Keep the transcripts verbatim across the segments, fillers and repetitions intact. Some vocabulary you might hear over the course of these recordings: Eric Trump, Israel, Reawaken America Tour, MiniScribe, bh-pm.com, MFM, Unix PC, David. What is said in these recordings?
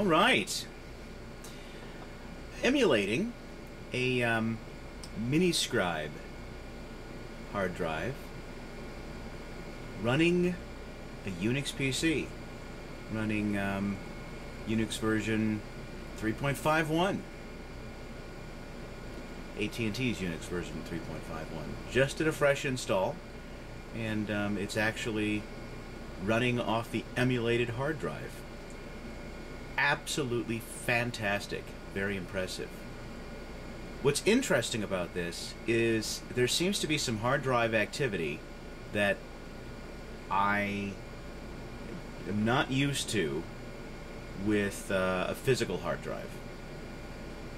All right. Emulating a um, MiniScribe hard drive running a Unix P C, running um, Unix version three point five one. A T and T's Unix version three point five one. Just did a fresh install, and um, it's actually running off the emulated hard drive. Absolutely fantastic. Very impressive. What's interesting about this is there seems to be some hard drive activity that I am not used to with uh, a physical hard drive.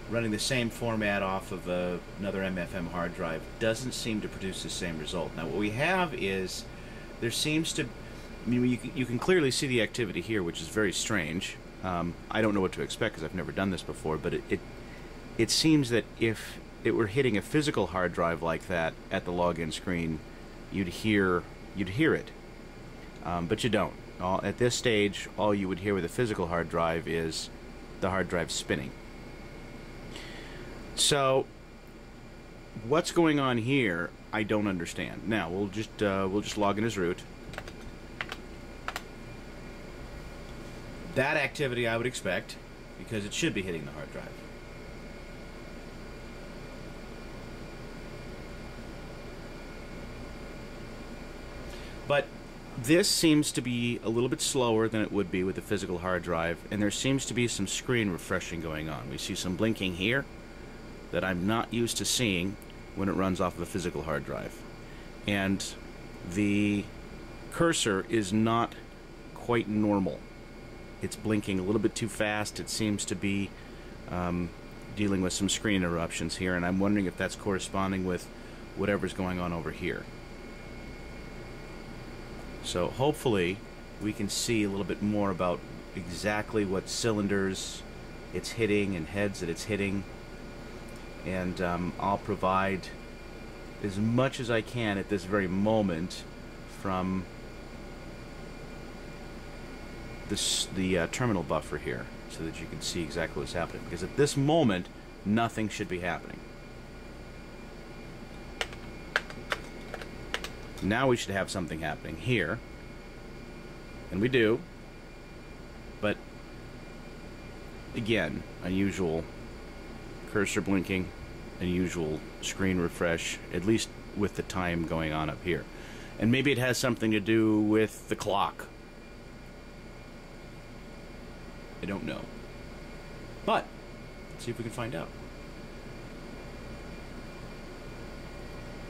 Running the same format off of uh, another M F M hard drive doesn't seem to produce the same result. Now what we have is, there seems to, I mean, you can, you can clearly see the activity here, which is very strange. Um, I don't know what to expect because I've never done this before, but it, it, it seems that if it were hitting a physical hard drive like that at the login screen, you'd hear, you'd hear it, um, but you don't. All, at this stage, all you would hear with a physical hard drive is the hard drive spinning. So, what's going on here, I don't understand. Now, we'll just, uh, we'll just log in as root. That activity I would expect, because it should be hitting the hard drive. But this seems to be a little bit slower than it would be with the physical hard drive, and there seems to be some screen refreshing going on. We see some blinking here that I'm not used to seeing when it runs off of a physical hard drive. And the cursor is not quite normal. It's blinking a little bit too fast. It seems to be um, dealing with some screen interruptions here, and I'm wondering if that's corresponding with whatever's going on over here. So hopefully we can see a little bit more about exactly what cylinders it's hitting and heads that it's hitting. And um, I'll provide as much as I can at this very moment from this, the uh, terminal buffer here, so that you can see exactly what's happening. Because at this moment, nothing should be happening. Now we should have something happening here, and we do. But again, unusual. Cursor blinking, unusual screen refresh, at least with the time going on up here. And maybe it has something to do with the clock. I don't know. But let's see if we can find out.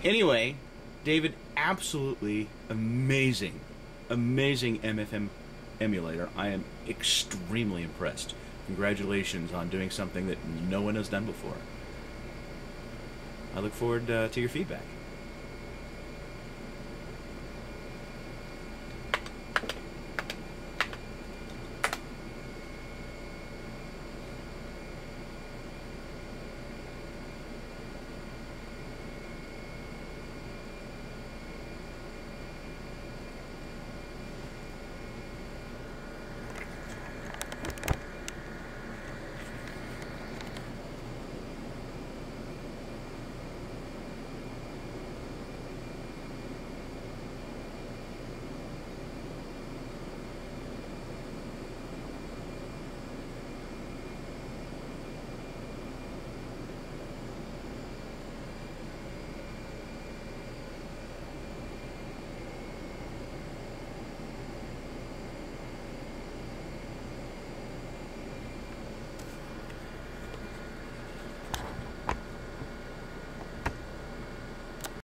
Anyway, David, absolutely amazing, amazing M F M emulator. I am extremely impressed. Congratulations on doing something that no one has done before. I look forward uh, to your feedback.